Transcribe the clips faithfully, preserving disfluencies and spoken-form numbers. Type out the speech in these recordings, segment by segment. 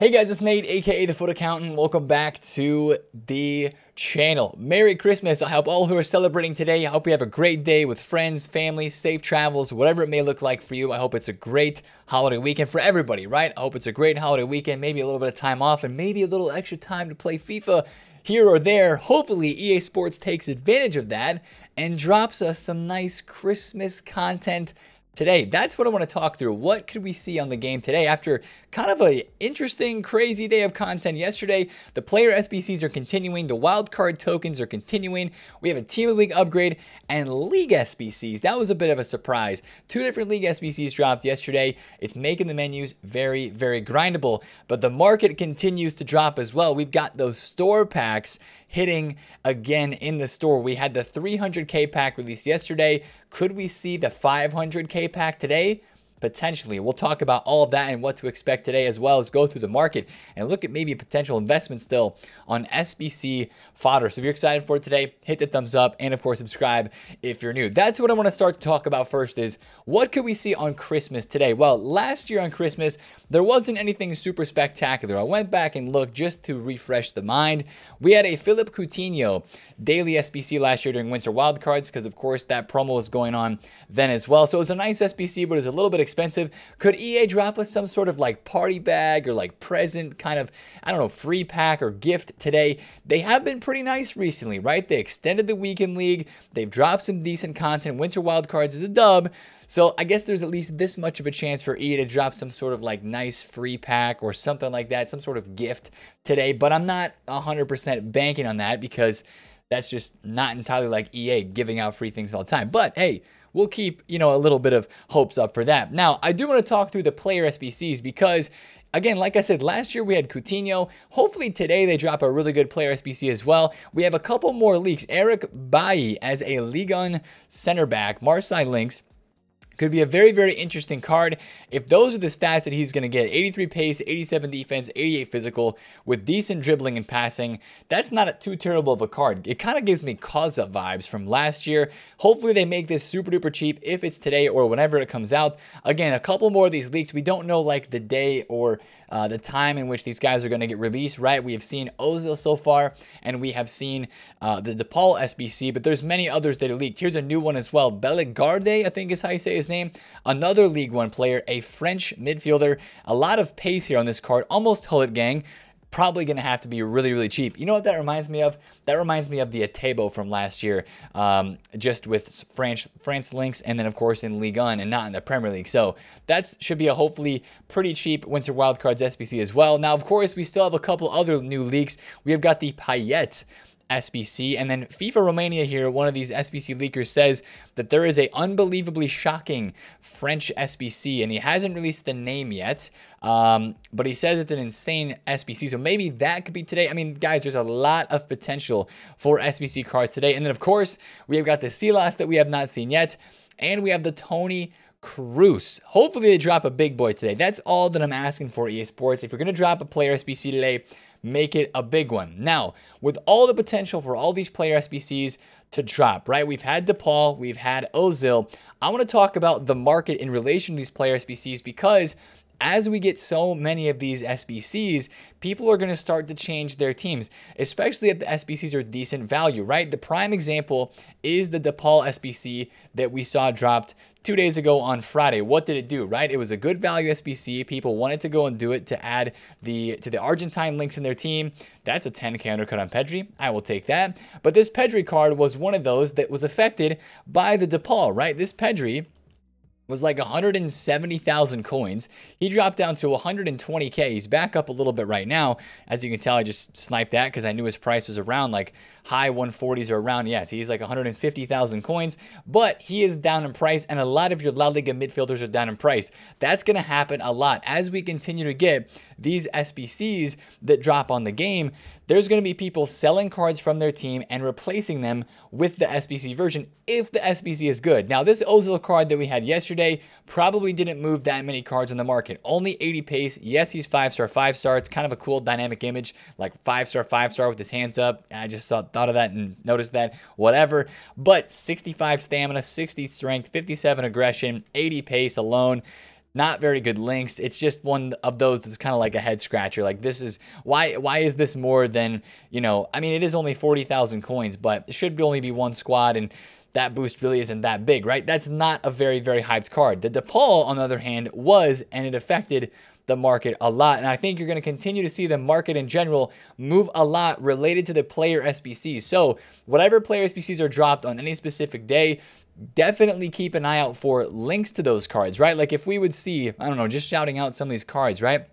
Hey guys, it's Nate, aka The Fut Accountant. Welcome back to the channel. Merry Christmas. I hope all who are celebrating today, I hope you have a great day with friends, family, safe travels, whatever it may look like for you. I hope it's a great holiday weekend for everybody, right? I hope it's a great holiday weekend, maybe a little bit of time off and maybe a little extra time to play FIFA here or there. Hopefully, E A Sports takes advantage of that and drops us some nice Christmas content today. That's what I want to talk through. What could we see on the game today after kind of an interesting, crazy day of content yesterday? The player S B Cs are continuing. The wildcard tokens are continuing. We have a Team of the Week upgrade and League S B Cs. That was a bit of a surprise. Two different League S B Cs dropped yesterday. It's making the menus very, very grindable. But the market continues to drop as well. We've got those store packs hitting again in the store. We had the three hundred K pack released yesterday. Could we see the five hundred K pack today? Potentially. We'll talk about all of that and what to expect today, as well as go through the market and look at maybe a potential investment still on S B C fodder. So if you're excited for it today, hit the thumbs up and of course subscribe if you're new. That's what I want to start to talk about first is what could we see on Christmas today? Well, last year on Christmas, there wasn't anything super spectacular. I went back and looked just to refresh the mind. We had a Philip Coutinho daily S B C last year during winter wildcards because of course that promo was going on then as well. So it was a nice S B C, but it was a little bit expensive. Could E A drop us some sort of like party bag or like present kind of, I don't know, free pack or gift today? They have been pretty nice recently, right? They extended the weekend league. They've dropped some decent content. Winter wildcards is a dub. So I guess there's at least this much of a chance for E A to drop some sort of like nice free pack or something like that, some sort of gift today. But I'm not one hundred percent banking on that because that's just not entirely like E A giving out free things all the time. But hey, we'll keep, you know, a little bit of hopes up for that. Now, I do want to talk through the player S B Cs because, again, like I said, last year we had Coutinho. Hopefully today they drop a really good player S B C as well. We have a couple more leaks. Eric Bailly as a Lyon center back, Marseille links. Could be a very, very interesting card. If those are the stats that he's going to get, eighty-three pace, eighty-seven defense, eighty-eight physical, with decent dribbling and passing, that's not too terrible of a card. It kind of gives me cause up vibes from last year. Hopefully they make this super duper cheap if it's today or whenever it comes out. Again, a couple more of these leaks. We don't know like the day or uh, the time in which these guys are going to get released, right? We have seen Ozil so far, and we have seen uh, the DePaul S B C, but there's many others that are leaked. Here's a new one as well. Bellegarde, I think is how you say his name. Another League One player, a French midfielder. A lot of pace here on this card, almost Hullet Gang. Probably going to have to be really, really cheap. You know what that reminds me of? That reminds me of the Atébo from last year, um, just with France, France links, and then, of course, in Ligue one and not in the Premier League. So that should be a hopefully pretty cheap Winter Wildcards S B C as well. Now, of course, we still have a couple other new leaks. We have got the Payet S B C, and then FIFA Romania here, one of these S B C leakers says that there is a unbelievably shocking French S B C, and he hasn't released the name yet, um, but he says it's an insane S B C, so maybe that could be today. I mean, guys, there's a lot of potential for S B C cards today, and then, of course, we have got the Silas that we have not seen yet, and we have the Tony Cruz. Hopefully, they drop a big boy today. That's all that I'm asking for, E A Sports. If you're going to drop a player S B C today, make it a big one. Now, with all the potential for all these player S B Cs to drop, right? We've had DePaul, we've had Ozil. I want to talk about the market in relation to these player S B Cs because as we get so many of these S B Cs, people are going to start to change their teams, especially if the S B Cs are decent value, right? The prime example is the DePaul S B C that we saw dropped two days ago on Friday. What did it do, right? It was a good value S B C. People wanted to go and do it to add the to the Argentine links in their team. That's a ten K undercut on Pedri. I will take that. But this Pedri card was one of those that was affected by the DePaul, right? This Pedri was like one hundred seventy thousand coins. He dropped down to one hundred twenty K. He's back up a little bit right now. As you can tell, I just sniped that because I knew his price was around like high one forties or around. Yes, he's like one hundred fifty thousand coins, but he is down in price, and a lot of your La Liga midfielders are down in price. That's going to happen a lot. As we continue to get these S B Cs that drop on the game, there's going to be people selling cards from their team and replacing them with the S B C version if the S B C is good. Now, this Ozil card that we had yesterday probably didn't move that many cards on the market. Only eighty pace. Yes, he's five-star, five-star. It's kind of a cool dynamic image, like five-star, five-star with his hands up. I just thought, thought of that and noticed that, whatever. But sixty-five stamina, sixty strength, fifty-seven aggression, eighty pace alone. Not very good links. It's just one of those that's kind of like a head scratcher. Like, this is why why is this more than, you know, I mean, it is only forty thousand coins, but it should be only be one squad, and that boost really isn't that big, right? That's not a very, very hyped card. The DePaul, on the other hand, was, and it affected the market a lot. And I think you're going to continue to see the market in general move a lot related to the player S B Cs. So whatever player S B Cs are dropped on any specific day, definitely keep an eye out for links to those cards, right? Like if we would see, I don't know, just shouting out some of these cards, right?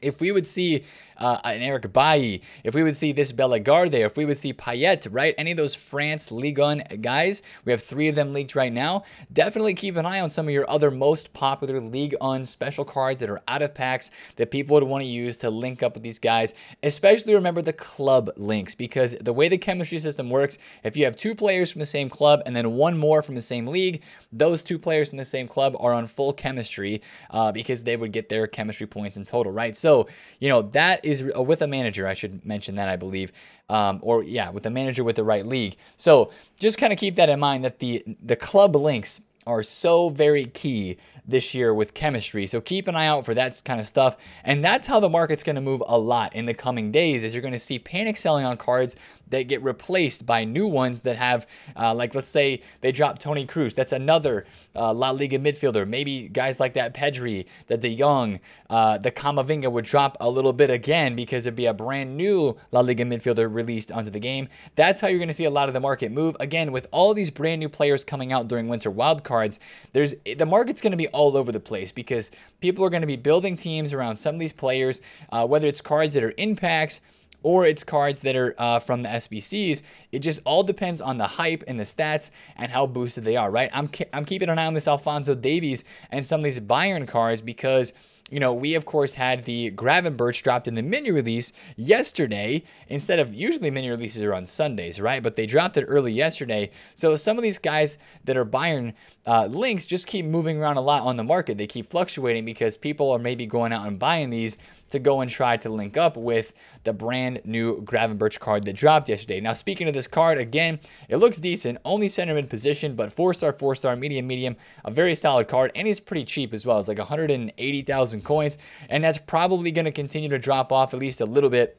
If we would see uh, an Eric Bailly, if we would see this Bellegarde, if we would see Payet, right? Any of those France Ligue one guys, we have three of them leaked right now. Definitely keep an eye on some of your other most popular Ligue one special cards that are out of packs that people would want to use to link up with these guys. Especially remember the club links, because the way the chemistry system works, if you have two players from the same club and then one more from the same league, those two players from the same club are on full chemistry uh, because they would get their chemistry points in total, right? So So, you know, that is with a manager. I should mention that, I believe. Um, or, yeah, with a manager with the right league. So just kind of keep that in mind, that the, the club links are so very key this year with chemistry. So keep an eye out for that kind of stuff. And that's how the market's going to move a lot in the coming days, is you're going to see panic selling on cards that get replaced by new ones that have, uh, like, let's say they drop Toni Kroos. That's another uh, La Liga midfielder. Maybe guys like that Pedri, that the young, uh, the Camavinga would drop a little bit again, because it'd be a brand new La Liga midfielder released onto the game. That's how you're going to see a lot of the market move. Again, with all these brand new players coming out during winter wild cards, there's the market's going to be all over the place, because people are going to be building teams around some of these players, uh, whether it's cards that are in packs, or it's cards that are uh, from the S B Cs. It just all depends on the hype and the stats and how boosted they are, right? I'm, I'm keeping an eye on this Alfonso Davies and some of these Bayern cards, because, you know, we, of course, had the Gravenberch dropped in the mini release yesterday, instead of, usually mini releases are on Sundays, right? But they dropped it early yesterday. So some of these guys that are Bayern uh, links just keep moving around a lot on the market. They keep fluctuating because people are maybe going out and buying these to go and try to link up with the brand new Gravenberch card that dropped yesterday. Now, speaking of this card, again, it looks decent. Only center mid position, but four-star, four-star, medium, medium, a very solid card. And it's pretty cheap as well. It's like one hundred eighty thousand coins. And that's probably going to continue to drop off at least a little bit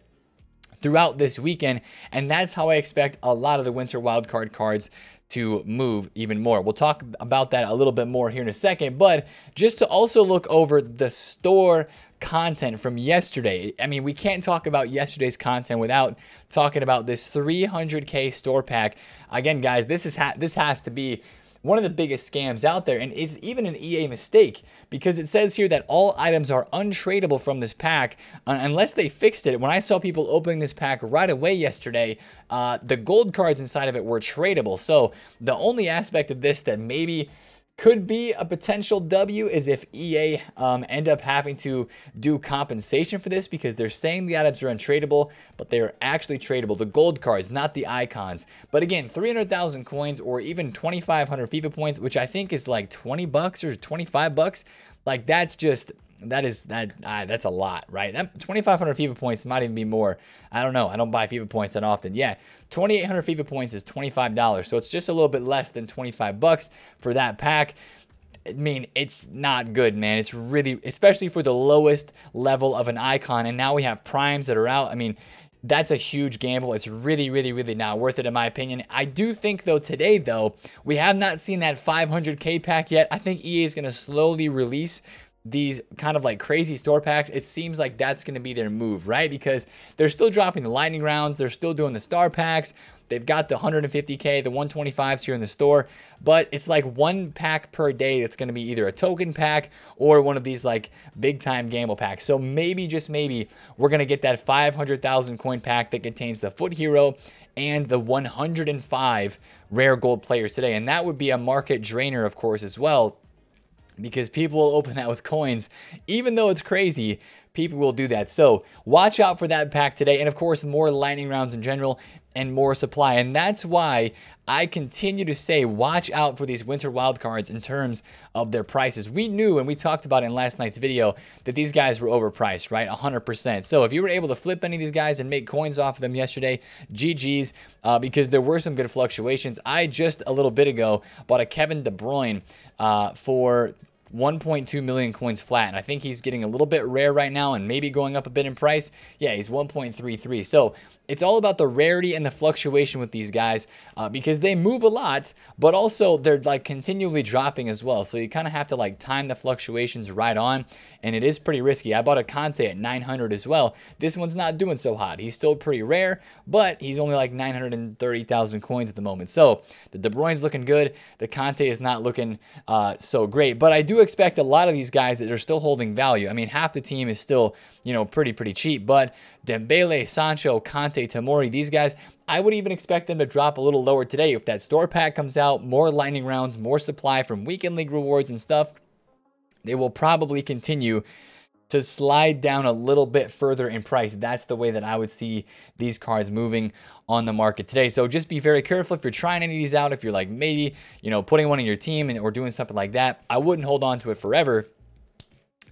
throughout this weekend. And that's how I expect a lot of the winter wildcard cards to move even more. We'll talk about that a little bit more here in a second. But just to also look over the store content from yesterday. I mean, we can't talk about yesterday's content without talking about this three hundred K store pack. Again, guys, this is ha this has to be one of the biggest scams out there, and it's even an E A mistake, because it says here that all items are untradeable from this pack unless they fixed it. When I saw people opening this pack right away yesterday, uh, the gold cards inside of it were tradable. So the only aspect of this that maybe could be a potential W is if E A um, end up having to do compensation for this, because they're saying the items are untradeable, but they are actually tradable. The gold cards, not the icons. But again, three hundred thousand coins, or even twenty-five hundred FIFA points, which I think is like twenty bucks or twenty-five bucks. Like, that's just, that is, that uh, that's a lot, right? That twenty-five hundred FIFA points might even be more. I don't know. I don't buy FIFA points that often. Yeah, twenty-eight hundred FIFA points is twenty-five dollars. So it's just a little bit less than twenty-five bucks for that pack. I mean, it's not good, man. It's really, especially for the lowest level of an icon. And now we have primes that are out. I mean, that's a huge gamble. It's really, really, really not worth it, in my opinion. I do think, though, today, though, we have not seen that five hundred K pack yet. I think E A is going to slowly release these kind of like crazy store packs. It seems like that's going to be their move, right? Because they're still dropping the lightning rounds. They're still doing the star packs. They've got the one hundred fifty K, the one twenty-fives here in the store, but it's like one pack per day that's going to be either a token pack or one of these like big time gamble packs. So maybe, just maybe, we're going to get that five hundred thousand coin pack that contains the Fut Hero and the one hundred five rare gold players today. And that would be a market drainer, of course, as well, because people will open that with coins. Even though it's crazy, people will do that. So watch out for that pack today. And of course, more lightning rounds in general and more supply. And that's why I continue to say, watch out for these winter wild cards in terms of their prices. We knew, and we talked about in last night's video, that these guys were overpriced, right? one hundred percent. So if you were able to flip any of these guys and make coins off of them yesterday, G Gs, uh, because there were some good fluctuations. I just a little bit ago bought a Kevin De Bruyne uh, for one point two million coins flat, and I think he's getting a little bit rare right now and maybe going up a bit in price. Yeah, he's one point three three. So it's all about the rarity and the fluctuation with these guys uh, because they move a lot, but also they're like continually dropping as well. So you kind of have to like time the fluctuations right on, and it is pretty risky. I bought a Conte at nine hundred as well. This one's not doing so hot. He's still pretty rare, but he's only like nine hundred thirty thousand coins at the moment. So the De Bruyne's looking good. The Conte is not looking uh, so great, but I do expect a lot of these guys that are still holding value. I mean, half the team is still, you know, pretty, pretty cheap, but Dembele, Sancho, Conte, Tamori, these guys, I would even expect them to drop a little lower today. If that store pack comes out, more lightning rounds, more supply from weekend league rewards and stuff, they will probably continue to slide down a little bit further in price. That's the way that I would see these cards moving on the market today. So just be very careful if you're trying any of these out. If you're like maybe, you know, putting one in your team and or doing something like that, I wouldn't hold on to it forever.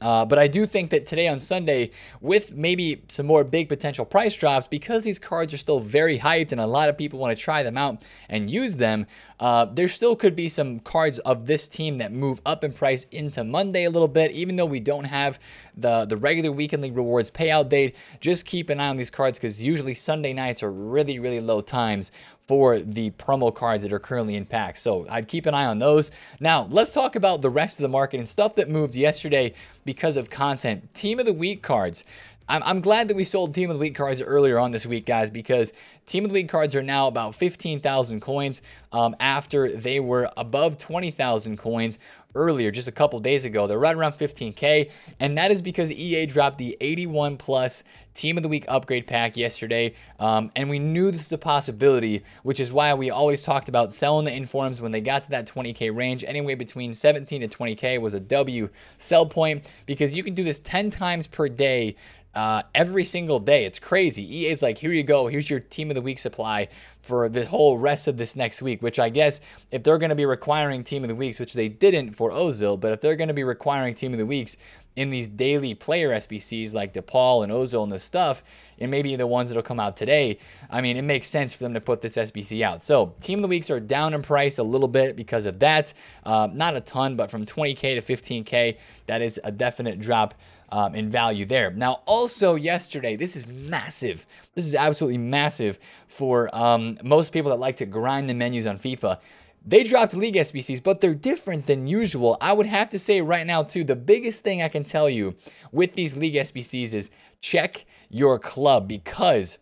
Uh, but I do think that today on Sunday, with maybe some more big potential price drops, because these cards are still very hyped and a lot of people want to try them out and use them, uh, there still could be some cards of this team that move up in price into Monday a little bit, even though we don't have the, the regular weekend league rewards payout date. Just keep an eye on these cards because usually Sunday nights are really, really low times for the promo cards that are currently in packs. So I'd keep an eye on those. Now let's talk about the rest of the market and stuff that moved yesterday because of content. Team of the Week cards. I'm, I'm glad that we sold Team of the Week cards earlier on this week, guys, because Team of the Week cards are now about fifteen thousand coins um, after they were above twenty thousand coins earlier, just a couple days ago. They're right around fifteen K, and that is because E A dropped the eighty-one plus Team of the Week upgrade pack yesterday, um, and we knew this is a possibility, which is why we always talked about selling the informs when they got to that twenty K range. Anyway, between seventeen to twenty K was a W sell point, because you can do this ten times per day, uh, every single day. It's crazy. E A's like, here you go, here's your Team of the Week supply for the whole rest of this next week, which I guess if they're going to be requiring Team of the Weeks, which they didn't for Ozil, but if they're going to be requiring Team of the Weeks in these daily player S B Cs like DePaul and Ozil and this stuff, and maybe the ones that'll come out today, I mean, it makes sense for them to put this S B C out. So Team of the Weeks are down in price a little bit because of that. Uh, not a ton, but from twenty K to fifteen K, that is a definite drop um, in value there. Now, also yesterday, this is massive. This is absolutely massive for um, most people that like to grind the menus on FIFA. They dropped league S B Cs, but they're different than usual. I would have to say right now, too, the biggest thing I can tell you with these league S B Cs is check your club, because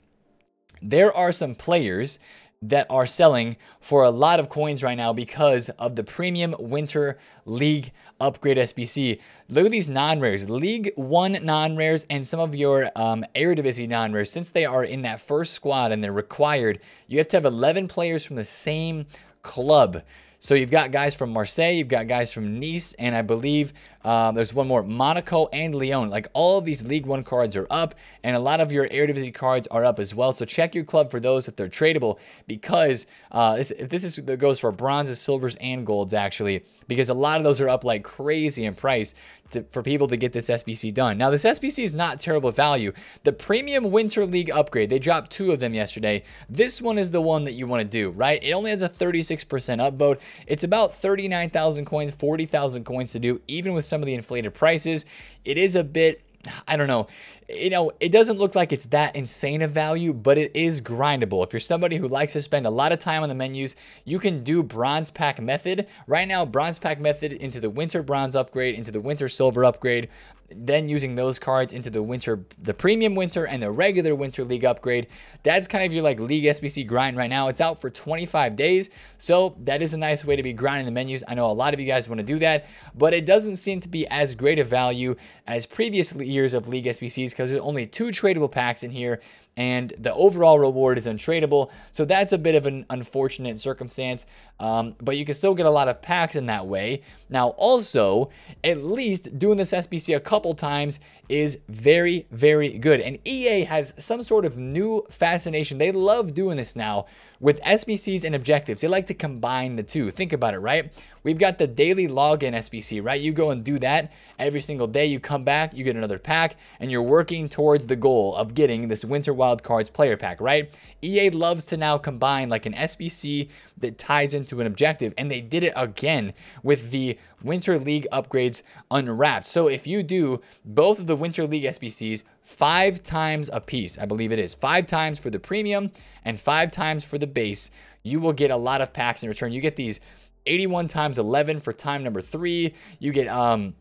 there are some players that are selling for a lot of coins right now because of the premium winter league upgrade S B C. Look at these non-rares, League One non-rares and some of your um, Eredivisie non-rares. Since they are in that first squad and they're required, you have to have eleven players from the same club. So you've got guys from Marseille, you've got guys from Nice, and I believe uh, there's one more, Monaco and Lyon. Like all of these League One cards are up, and a lot of your Eredivisie cards are up as well. So check your club for those if they're tradable, because uh, this, if this is that goes for bronzes, silvers, and golds actually, because a lot of those are up like crazy in price to, for people to get this S B C done. Now this S B C is not terrible value. The Premium Winter League upgrade, they dropped two of them yesterday. This one is the one that you want to do, right? It only has a thirty-six percent upvote. It's about thirty-nine thousand coins, forty thousand coins to do, even with some of the inflated prices. It is a bit, I don't know, you know, it doesn't look like it's that insane of value, but it is grindable. If you're somebody who likes to spend a lot of time on the menus, you can do bronze pack method. Right now, bronze pack method into the winter bronze upgrade, into the winter silver upgrade, then using those cards into the winter, the premium winter and the regular winter league upgrade. That's kind of your like league S B C grind right now. It's out for twenty-five days. So that is a nice way to be grinding the menus. I know a lot of you guys want to do that, but it doesn't seem to be as great a value as previous years of league S B Cs, because there's only two tradable packs in here and the overall reward is untradeable. So that's a bit of an unfortunate circumstance, um, but you can still get a lot of packs in that way. Now also, at least doing this S B C a couple times is very, very good. And E A has some sort of new fascination. They love doing this now With S B Cs and objectives, they like to combine the two. Think about it, right? We've got the daily login S B C, right? You go and do that every single day. You come back, you get another pack, and you're working towards the goal of getting this Winter Wildcards player pack, right? E A loves to now combine like an S B C that ties into an objective, and they did it again with the Winter League upgrades unwrapped. So if you do both of the Winter League S B Cs five times a piece, I believe it is, five times for the premium and five times for the base, you will get a lot of packs in return. You get these eighty-one times eleven for time number three. You get um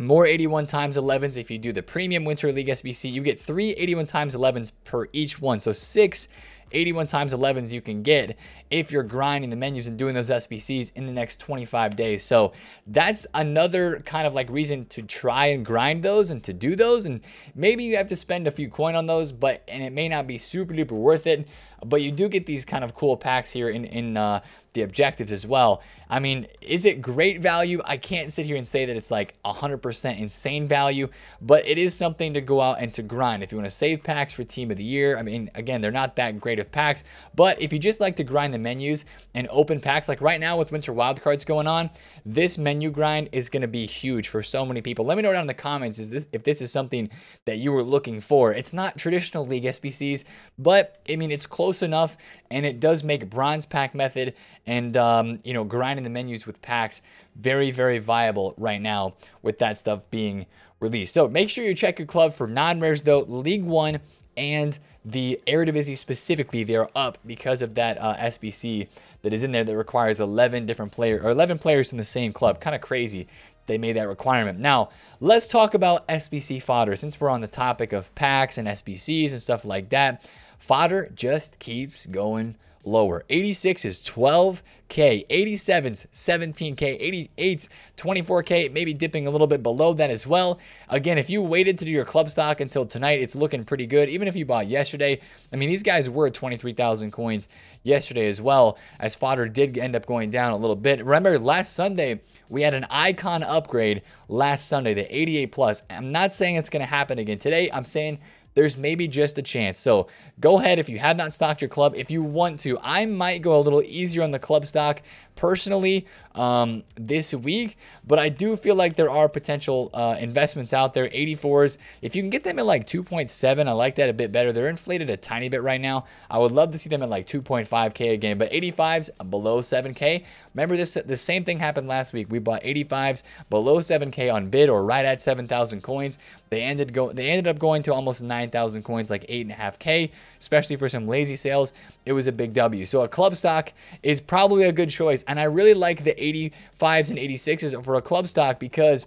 more eighty-one times elevens if you do the premium Winter League S B C. You get three eighty-one times elevens per each one, so six eighty-one times elevens you can get if you're grinding the menus and doing those S B Cs in the next twenty-five days. So that's another kind of like reason to try and grind those and to do those. And maybe you have to spend a few coin on those, but, and it may not be super duper worth it, but you do get these kind of cool packs here in, in uh, the objectives as well. I mean, is it great value? I can't sit here and say that it's like one hundred percent insane value, but it is something to go out and to grind. If you want to save packs for Team of the Year, I mean, again, they're not that great of packs, but if you just like to grind the menus and open packs, like right now with Winter Wildcards going on, this menu grind is going to be huge for so many people. Let me know down in the comments is this, if this is something that you were looking for. It's not traditional league S B Cs, but I mean, it's close enough, and it does make bronze pack method and um you know, grinding the menus with packs very, very viable right now with that stuff being released. So make sure you check your club for non-rares though. League One and the Eredivisie specifically, they are up because of that uh, S B C that is in there that requires eleven different players or eleven players from the same club. Kind of crazy they made that requirement. Now, let's talk about S B C fodder. Since we're on the topic of packs and S B Cs and stuff like that, fodder just keeps going lower. eighty-six is twelve K, eighty-seven's seventeen K, eighty-eight's twenty-four K, maybe dipping a little bit below that as well. Again, if you waited to do your club stock until tonight, it's looking pretty good. Even if you bought yesterday, I mean, these guys were twenty-three thousand coins yesterday as well, as fodder did end up going down a little bit. Remember last Sunday, we had an icon upgrade last Sunday, the eighty-eight plus. I'm not saying it's going to happen again today. I'm saying there's maybe just a chance. So go ahead if you have not stocked your club. If you want to, I might go a little easier on the club stock personally um, this week, but I do feel like there are potential uh, investments out there. eighty-fours, if you can get them at like two point seven, I like that a bit better. They're inflated a tiny bit right now. I would love to see them at like two point five K again, but eighty-fives below seven K. Remember this, the same thing happened last week. We bought eighty-fives below seven K on bid or right at seven thousand coins. They ended go they ended up going to almost nine thousand coins, like eight point five K, especially for some lazy sales. It was a big W. So a club stock is probably a good choice. And I really like the eighty-fives and eighty-sixes for a club stock because,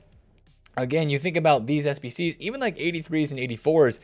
again, you think about these S B Cs, even like eighty-threes and eighty-fours,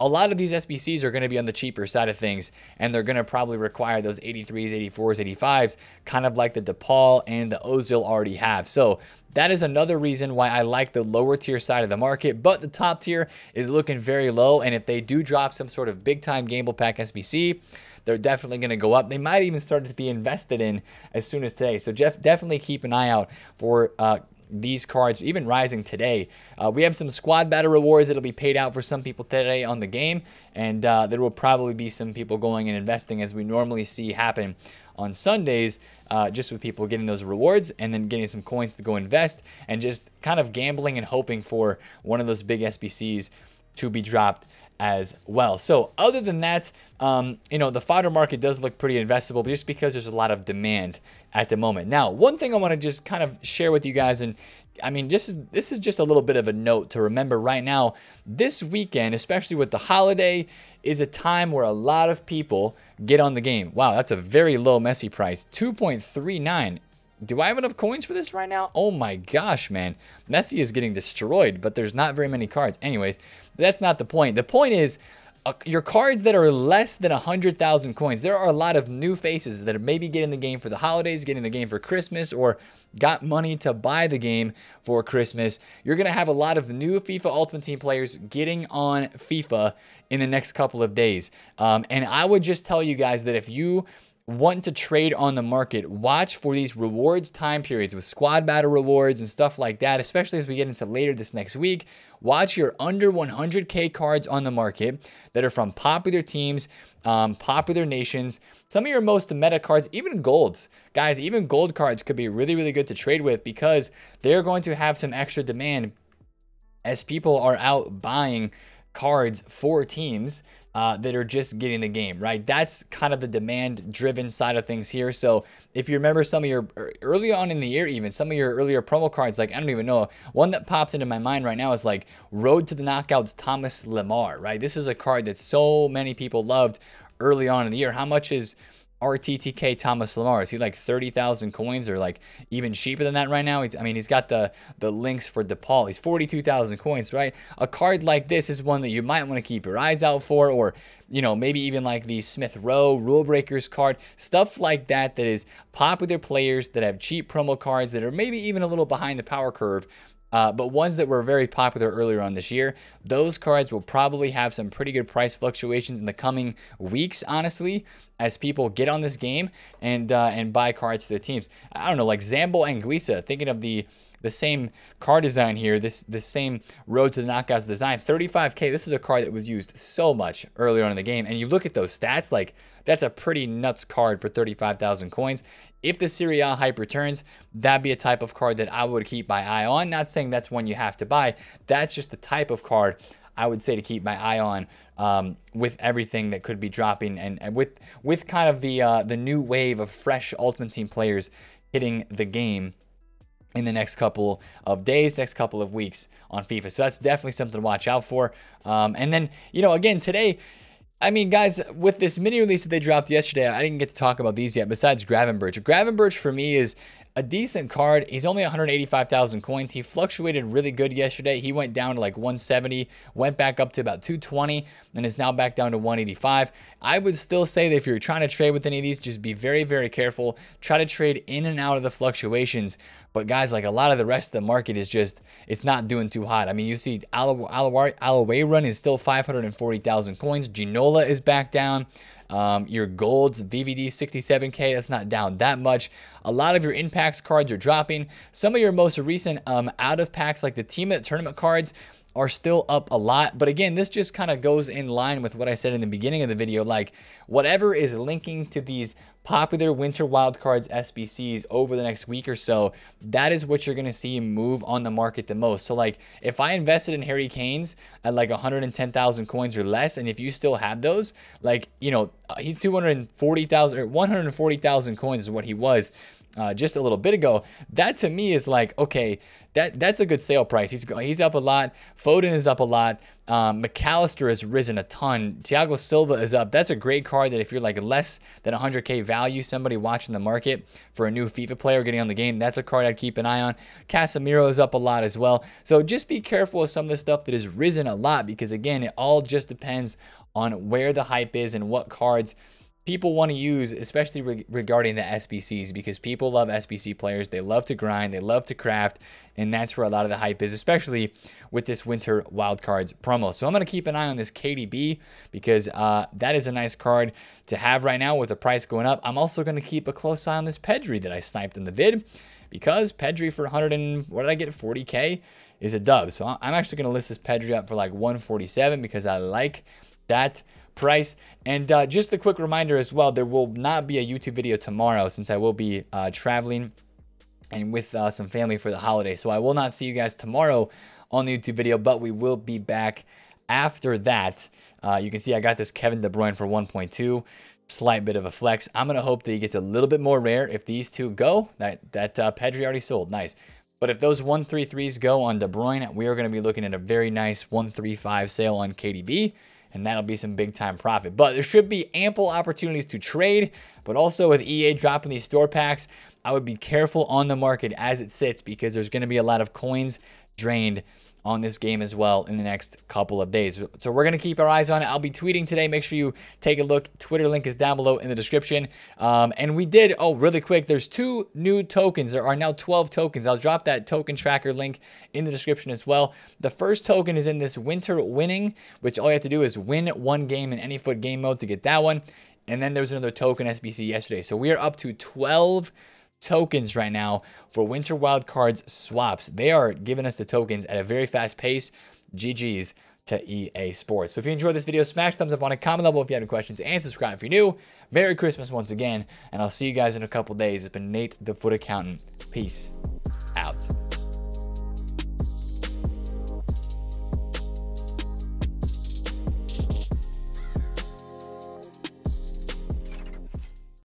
a lot of these S B Cs are going to be on the cheaper side of things, and they're going to probably require those eighty-threes, eighty-fours, eighty-fives, kind of like the DePaul and the Ozil already have. So that is another reason why I like the lower tier side of the market, but the top tier is looking very low, and if they do drop some sort of big-time gamble pack S B C, they're definitely going to go up. They might even start to be invested in as soon as today. So Jeff, definitely keep an eye out for uh, these cards, even rising today. Uh, we have some squad battle rewards that'll be paid out for some people today on the game, and uh, there will probably be some people going and investing as we normally see happen on Sundays, uh, just with people getting those rewards and then getting some coins to go invest and just kind of gambling and hoping for one of those big S B Cs to be dropped as well. So other than that, um, you know, the fodder market does look pretty investable just because there's a lot of demand at the moment. Now, one thing I want to just kind of share with you guys, and I mean, just, this is just a little bit of a note to remember right now, this weekend, especially with the holiday, is a time where a lot of people get on the game. Wow, that's a very low Messi price, two point three nine. Do I have enough coins for this right now? Oh my gosh, man. Messi is getting destroyed, but there's not very many cards. Anyways, that's not the point. The point is uh, your cards that are less than one hundred thousand coins. There are a lot of new faces that are maybe getting the game for the holidays, getting the game for Christmas, or got money to buy the game for Christmas. You're going to have a lot of new FIFA Ultimate Team players getting on FIFA in the next couple of days. Um, and I would just tell you guys that if you want to trade on the market, watch for these rewards time periods with squad battle rewards and stuff like that, especially as we get into later this next week. Watch your under one hundred K cards on the market that are from popular teams, um, popular nations, some of your most meta cards, even golds. Guys, even gold cards could be really, really good to trade with because they're going to have some extra demand as people are out buying cards for teams uh, that are just getting the game, right? That's kind of the demand-driven side of things here. So if you remember some of your, early on in the year even, some of your earlier promo cards, like, I don't even know, one that pops into my mind right now is like Road to the Knockouts Thomas Lamar, right? This is a card that so many people loved early on in the year. How much is R T T K Thomas Lamar? Is he like thirty thousand coins or like even cheaper than that right now? He's, I mean, he's got the, the links for DePaul. He's forty-two thousand coins, right? A card like this is one that you might want to keep your eyes out for, or, you know, maybe even like the Smith Rowe Rule Breakers card, stuff like that, that is popular players that have cheap promo cards that are maybe even a little behind the power curve. Uh, but ones that were very popular earlier on this year, those cards will probably have some pretty good price fluctuations in the coming weeks, honestly, as people get on this game and uh, and buy cards for their teams. I don't know, like Zambo Anguissa, thinking of the the same card design here, this, this same Road to the Knockouts design, thirty-five K, this is a card that was used so much earlier on in the game, and you look at those stats, like, that's a pretty nuts card for thirty-five thousand coins. If the Serie A hype returns, that'd be a type of card that I would keep my eye on. Not saying that's one you have to buy. That's just the type of card I would say to keep my eye on um, with everything that could be dropping, and, and with with kind of the uh, the new wave of fresh Ultimate Team players hitting the game in the next couple of days, next couple of weeks on FIFA. So that's definitely something to watch out for. Um, and then, you know, again, today, I mean, guys, with this mini release that they dropped yesterday, I didn't get to talk about these yet, besides Gravenberch. Gravenberch, for me, is a decent card. He's only one hundred eighty-five thousand coins. He fluctuated really good yesterday. He went down to like one seventy, went back up to about two twenty, and is now back down to one eighty-five. I would still say that if you're trying to trade with any of these, just be very, very careful. Try to trade in and out of the fluctuations. But guys, like, a lot of the rest of the market is just, it's not doing too hot. I mean, you see Alaway Run is still five hundred forty thousand coins. Ginola is back down. Um, your golds, V V D, sixty-seven K, that's not down that much. A lot of your in-packs cards are dropping. Some of your most recent um, out-of-packs, like the Team of the Tournament cards, are still up a lot. But again, this just kind of goes in line with what I said in the beginning of the video, like whatever is linking to these popular winter wildcards S B Cs over the next week or so, that is what you're going to see move on the market the most. So like if I invested in Harry Kane's at like one hundred ten thousand coins or less, and if you still have those, like, you know, he's two hundred forty thousand or one hundred forty thousand coins is what he was Uh, just a little bit ago. That to me is like, okay, that that's a good sale price. He's he's up a lot. Foden is up a lot. Um, McAllister has risen a ton. Thiago Silva is up. That's a great card that if you're like less than one hundred K value, somebody watching the market for a new FIFA player getting on the game, that's a card I'd keep an eye on. Casemiro is up a lot as well. So just be careful of some of the stuff that has risen a lot, because again, it all just depends on where the hype is and what cards people want to use, especially re regarding the S B Cs, because people love S B C players. They love to grind, they love to craft, and that's where a lot of the hype is, especially with this winter wildcards promo. So I'm going to keep an eye on this K D B because uh, that is a nice card to have right now with the price going up. I'm also going to keep a close eye on this Pedri that I sniped in the vid, because Pedri for one hundred and what did I get, forty K is a dub. So I'm actually going to list this Pedri up for like one forty-seven because I like that price. And uh, just a quick reminder as well, there will not be a YouTube video tomorrow since I will be uh, traveling and with uh, some family for the holiday. So I will not see you guys tomorrow on the YouTube video, but we will be back after that. Uh, you can see I got this Kevin De Bruyne for one point two, slight bit of a flex. I'm going to hope that he gets a little bit more rare. If these two go, that, that uh, Pedri already sold, nice. But if those one thirty-threes go on De Bruyne, we are going to be looking at a very nice one thirty-five sale on K D B. And that'll be some big time profit. But there should be ample opportunities to trade, but also with E A dropping these store packs, I would be careful on the market as it sits, because there's going to be a lot of coins drained on this game as well in the next couple of days. So we're going to keep our eyes on it. I'll be tweeting today. Make sure you take a look. Twitter link is down below in the description. Um, and we did, oh, really quick, there's two new tokens. There are now twelve tokens. I'll drop that token tracker link in the description as well. The first token is in this winter winning, which all you have to do is win one game in any foot game mode to get that one. And then there was another token S B C yesterday. So we are up to twelve tokens right now for Winter Wildcards swaps. They are giving us the tokens at a very fast pace. G Gs to E A Sports. So if you enjoyed this video, smash thumbs up on it, comment level if you have any questions, and subscribe if you're new. Merry Christmas once again, and I'll see you guys in a couple days. It's been Nate, the Fut Accountant. Peace.